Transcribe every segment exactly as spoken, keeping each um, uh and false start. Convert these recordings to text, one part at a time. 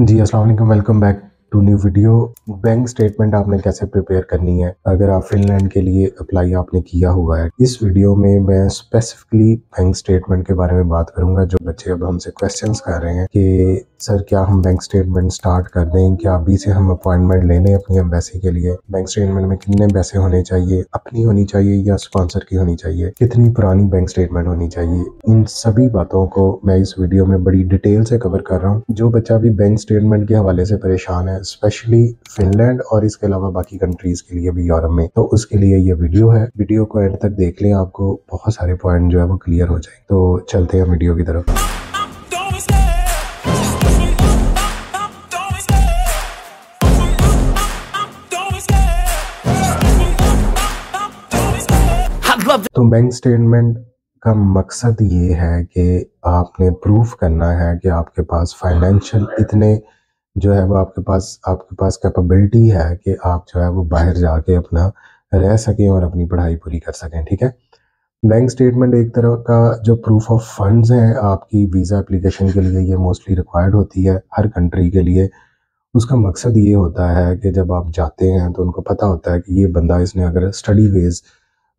जी अस्सलाम वालेकुम, welcome back to new video. Bank statement आपने कैसे प्रिपेयर करनी है अगर आप फिनलैंड के लिए अप्लाई आपने किया हुआ है। इस वीडियो में मैं स्पेसिफिकली बैंक स्टेटमेंट के बारे में बात करूंगा। जो बच्चे अब हमसे क्वेश्चंस कर रहे हैं कि सर क्या हम बैंक स्टेटमेंट स्टार्ट कर दें, क्या अभी से हम अपॉइंटमेंट ले लें अपनी एम्बेसी के लिए, बैंक स्टेटमेंट में कितने पैसे होने चाहिए, अपनी होनी चाहिए या स्पॉन्सर की होनी चाहिए, कितनी पुरानी बैंक स्टेटमेंट होनी चाहिए, इन सभी बातों को मैं इस वीडियो में बड़ी डिटेल से कवर कर रहा हूँ। जो बच्चा अभी बैंक स्टेटमेंट के हवाले से परेशान है, स्पेशली फिनलैंड और इसके अलावा बाकी कंट्रीज के लिए भी यूरोप में, तो उसके लिए ये वीडियो है। वीडियो को एंड तक देख लें, आपको बहुत सारे पॉइंट जो है वो क्लियर हो जाएंगे। तो चलते हैं वीडियो की तरफ। तो बैंक स्टेटमेंट का मकसद ये है कि आपने प्रूफ करना है कि आपके पास फाइनेंशियल इतने जो है वो आपके पास आपके पास कैपेबिलिटी है कि आप जो है वो बाहर जाके अपना रह सकें और अपनी पढ़ाई पूरी कर सकें। ठीक है, बैंक स्टेटमेंट एक तरह का जो प्रूफ ऑफ फंड्स है आपकी वीज़ा एप्लीकेशन के लिए, ये मोस्टली रिक्वायर्ड होती है हर कंट्री के लिए। उसका मकसद ये होता है कि जब आप जाते हैं तो उनको पता होता है कि ये बंदा, इसने अगर स्टडी वेज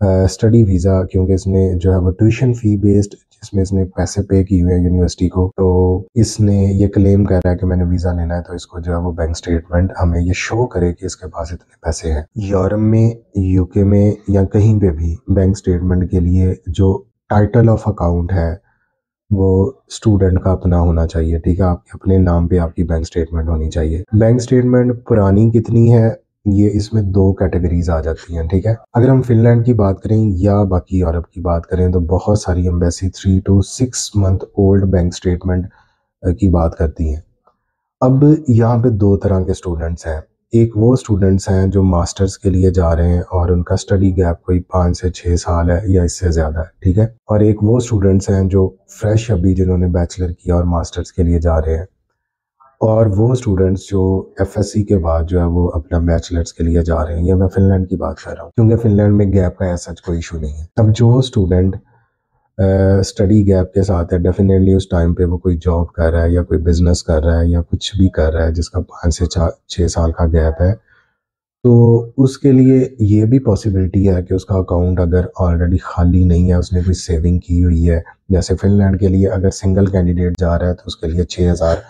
स्टडी वीज़ा, क्योंकि इसने जो है वो ट्यूशन फ़ी बेस्ड जिसमें इसने पैसे पे किए हुए हैं यूनिवर्सिटी को, तो इसने ये क्लेम कर रहा है कि मैंने वीज़ा लेना है, तो इसको जो है वो बैंक स्टेटमेंट हमें ये शो करे कि इसके पास इतने पैसे हैं। यूरोप में, यूके में या कहीं पे भी बैंक स्टेटमेंट के लिए जो टाइटल ऑफ अकाउंट है वो स्टूडेंट का अपना होना चाहिए। ठीक है, आपके अपने नाम पर आपकी बैंक स्टेटमेंट होनी चाहिए। बैंक स्टेटमेंट पुरानी कितनी है, ये इसमें दो कैटेगरीज आ जाती हैं। ठीक है, अगर हम फिनलैंड की बात करें या बाकी यूरोप की बात करें तो बहुत सारी embassy three two six month old bank statement की बात करती हैं। अब यहाँ पे दो तरह के स्टूडेंट्स हैं, एक वो स्टूडेंट्स हैं जो मास्टर्स के लिए जा रहे हैं और उनका स्टडी गैप कोई पाँच से छः साल है या इससे ज़्यादा है। ठीक है, और एक वो स्टूडेंट्स हैं जो फ्रेश अभी जिन्होंने बैचलर किया और मास्टर्स के लिए जा रहे हैं, और वो स्टूडेंट्स जो एफएससी के बाद जो है वो अपना बैचलर्स के लिए जा रहे हैं। ये मैं फिनलैंड की बात कर रहा हूँ क्योंकि फिनलैंड में गैप का ऐसा कोई इशू नहीं है। अब जो स्टूडेंट स्टडी गैप के साथ है, डेफिनेटली उस टाइम पे वो कोई जॉब कर रहा है या कोई बिजनेस कर रहा है या कुछ भी कर रहा है जिसका पाँच से छः साल का गैप है, तो उसके लिए ये भी पॉसिबिलिटी है कि उसका अकाउंट अगर ऑलरेडी खाली नहीं है, उसने कोई सेविंग की हुई है। जैसे फिनलैंड के लिए अगर सिंगल कैंडिडेट जा रहा है तो उसके लिए छः हज़ार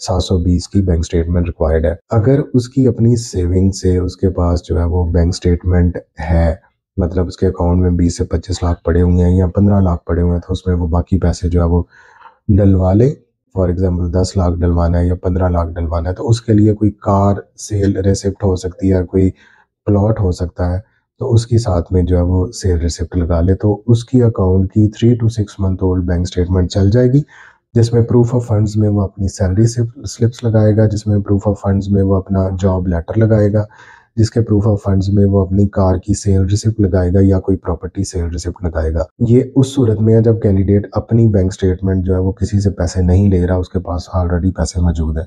सात सौ बीस की बैंक स्टेटमेंट रिक्वायर्ड है। अगर उसकी अपनी सेविंग से उसके पास जो है वो बैंक स्टेटमेंट है, मतलब उसके अकाउंट में बीस से पच्चीस लाख पड़े हुए हैं या पंद्रह लाख पड़े हुए हैं, तो उसमें वो बाकी पैसे जो है वो डलवा ले। फॉर एग्जांपल दस लाख डलवाना है या पंद्रह लाख डलवाना है, तो उसके लिए कोई कार सेल रिसिप्ट हो सकती है, कोई प्लॉट हो सकता है, तो उसके साथ में जो है वो सेल रिसिप्ट लगा ले, तो उसकी अकाउंट की three two six month old bank statement चल जाएगी, जिसमें प्रूफ ऑफ फंड्स में वो अपनी सैलरी स्लिप्स लगाएगा, जिसमें प्रूफ ऑफ फंड्स में वो अपना जॉब लेटर लगाएगा, जिसके प्रूफ ऑफ फंड्स में वो अपनी कार की सेल रिसिप्ट लगाएगा या कोई प्रॉपर्टी सेल रिसिप्ट लगाएगा। ये उस सूरत में है जब कैंडिडेट अपनी बैंक स्टेटमेंट जो है वो किसी से पैसे नहीं ले रहा, उसके पास ऑलरेडी पैसे मौजूद है।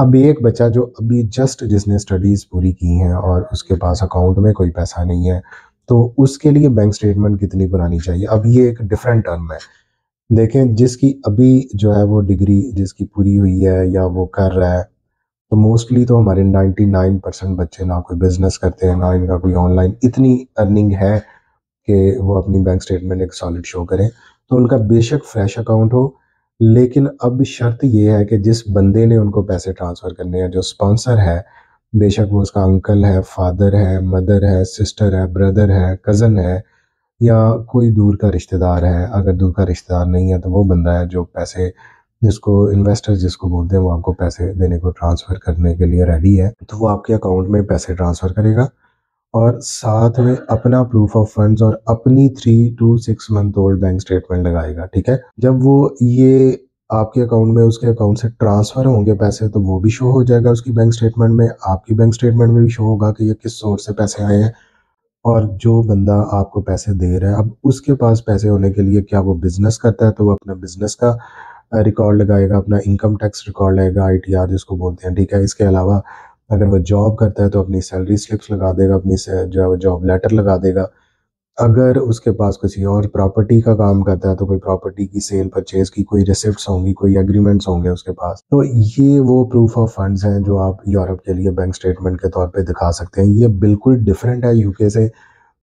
अब एक बच्चा जो अभी जस्ट जिसने स्टडीज़ पूरी की हैं और उसके पास अकाउंट में कोई पैसा नहीं है, तो उसके लिए बैंक स्टेटमेंट कितनी पुरानी चाहिए? अब ये एक डिफरेंट टर्म है। देखें, जिसकी अभी जो है वो डिग्री जिसकी पूरी हुई है या वो कर रहा है, तो मोस्टली तो हमारे निन्यानवे परसेंट बच्चे ना कोई बिजनेस करते हैं ना इनका कोई ऑनलाइन इतनी अर्निंग है कि वो अपनी बैंक स्टेटमेंट एक सॉलिड शो करें, तो उनका बेशक फ्रेश अकाउंट हो। लेकिन अब शर्त ये है कि जिस बंदे ने उनको पैसे ट्रांसफ़र करने हैं, जो स्पॉन्सर है, बेशक वो उसका अंकल है, फादर है, मदर है, सिस्टर है, ब्रदर है, कज़न है या कोई दूर का रिश्तेदार है। अगर दूर का रिश्तेदार नहीं है तो वो बंदा है जो पैसे, जिसको इन्वेस्टर जिसको बोलते हैं, वो आपको पैसे देने को, ट्रांसफ़र करने के लिए रेडी है, तो वो आपके अकाउंट में पैसे ट्रांसफ़र करेगा और साथ में अपना प्रूफ ऑफ फंड्स और अपनी three two six month old bank statement लगाएगा। ठीक है, जब वो ये आपके अकाउंट में, उसके अकाउंट से ट्रांसफ़र होंगे पैसे, तो वो भी शो हो जाएगा उसकी बैंक स्टेटमेंट में, आपकी बैंक स्टेटमेंट में भी शो होगा कि ये किस सोर्स से पैसे आए हैं। और जो बंदा आपको पैसे दे रहा है, अब उसके पास पैसे होने के लिए, क्या वो बिज़नेस करता है, तो वो अपना बिज़नेस का रिकॉर्ड लगाएगा, अपना इनकम टैक्स रिकॉर्ड लगाएगा, आईटीआर जिसको बोलते हैं। ठीक है, इसके अलावा अगर वो जॉब करता है तो अपनी सैलरी स्लिप्स लगा देगा, अपनी जो है वो जॉब लेटर लगा देगा, अगर उसके पास किसी और प्रॉपर्टी का काम करता है तो कोई प्रॉपर्टी की सेल परचेज की कोई रिसिप्ट्स होंगी, कोई एग्रीमेंट्स होंगे उसके पास। तो ये वो प्रूफ ऑफ फंड्स हैं जो आप यूरोप के लिए बैंक स्टेटमेंट के तौर पे दिखा सकते हैं। ये बिल्कुल डिफरेंट है यूके से,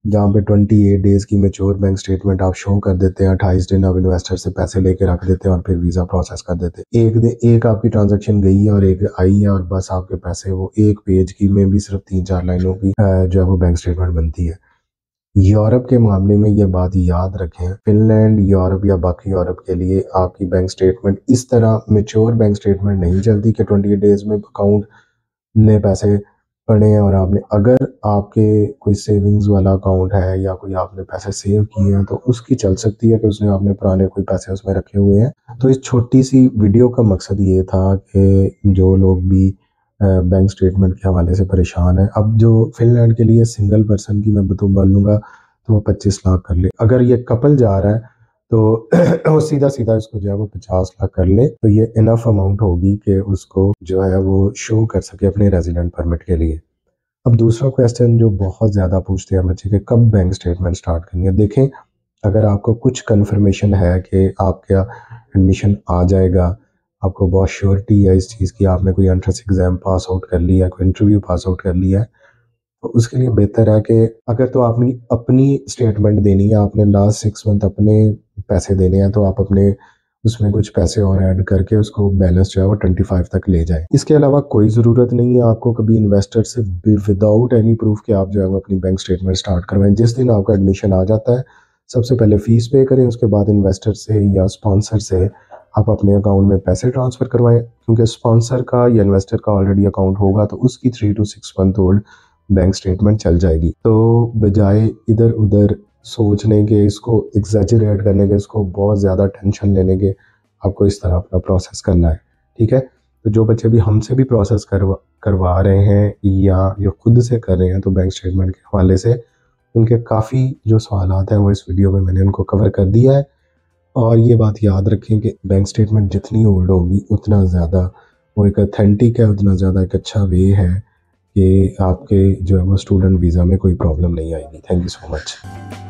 जहाँ पे अट्ठाईस डेज़ की मेच्योर बैंक स्टेटमेंट आप शो कर देते हैं, अट्ठाईस दिन आप इन्वेस्टर से पैसे लेके रख देते हैं और फिर वीज़ा प्रोसेस कर देते हैं। एक दिन एक आपकी ट्रांजैक्शन गई है और एक आई है और बस आपके पैसे, वो एक पेज की में भी सिर्फ तीन चार लाइनों की जो है वो बैंक स्टेटमेंट बनती है। यूरोप के मामले में ये बात याद रखें, फिनलैंड, यूरोप या बाकी यूरोप के लिए आपकी बैंक स्टेटमेंट इस तरह मेच्योर बैंक स्टेटमेंट नहीं चलती कि अट्ठाईस डेज़ में अकाउंट में पैसे पड़े और आपने, अगर आपके कोई सेविंग्स वाला अकाउंट है या कोई आपने पैसे सेव किए हैं तो उसकी चल सकती है कि उसने आपने पुराने कोई पैसे उसमें रखे हुए हैं। तो इस छोटी सी वीडियो का मकसद ये था कि जो लोग भी बैंक स्टेटमेंट के हवाले से परेशान है, अब जो फिनलैंड के लिए सिंगल पर्सन की मैं बतूबा लूँगा तो वो पच्चीस लाख कर ले, अगर ये कपल जा रहा है तो वो सीधा सीधा इसको जो है वो पचास लाख कर ले, तो ये इनफ अमाउंट होगी कि उसको जो है वो शो कर सके अपने रेजिडेंट परमिट के लिए। अब दूसरा क्वेश्चन जो बहुत ज़्यादा पूछते हैं बच्चे के, कब बैंक स्टेटमेंट स्टार्ट करनी है। देखें, अगर आपको कुछ कन्फर्मेशन है कि आपका एडमिशन आ जाएगा, आपको बहुत श्योरिटी है इस चीज़ की, आपने कोई एंट्रेंस एग्ज़ाम पास आउट कर लिया है, कोई इंटरव्यू पास आउट कर लिया है, तो उसके लिए बेहतर है कि अगर तो आपने अपनी स्टेटमेंट देनी है, आपने लास्ट सिक्स मंथ अपने पैसे देने हैं, तो आप अपने उसमें कुछ पैसे और ऐड करके उसको बैलेंस जो है वो ट्वेंटी फाइव तक ले जाए। इसके अलावा कोई ज़रूरत नहीं है आपको कभी इन्वेस्टर से विदाउट एनी प्रूफ के आप जो है वो अपनी बैंक स्टेटमेंट स्टार्ट करवाएं। जिस दिन आपका एडमिशन आ जाता है सबसे पहले फ़ीस पे करें, उसके बाद इन्वेस्टर से या स्पॉन्सर से आप अपने अकाउंट में पैसे ट्रांसफ़र करवाएं, क्योंकि स्पॉन्सर का या इन्वेस्टर का ऑलरेडी अकाउंट होगा तो उसकी three two six month old bank statement चल जाएगी। तो बजाय इधर उधर सोचने के, इसको एग्जैजरेट करने के, इसको बहुत ज़्यादा टेंशन लेने के, आपको इस तरह अपना प्रोसेस करना है। ठीक है, तो जो बच्चे भी हमसे भी प्रोसेस करवा करवा रहे हैं या जो खुद से कर रहे हैं तो बैंक स्टेटमेंट के हवाले से उनके काफ़ी जो सवाल हैं वो इस वीडियो में मैंने उनको कवर कर दिया है। और ये बात याद रखें कि बैंक स्टेटमेंट जितनी ओल्ड होगी उतना ज़्यादा वो एक अथेंटिक है, उतना ज़्यादा एक अच्छा वे है कि आपके जो है वो स्टूडेंट वीज़ा में कोई प्रॉब्लम नहीं आएगी। Thank you so much.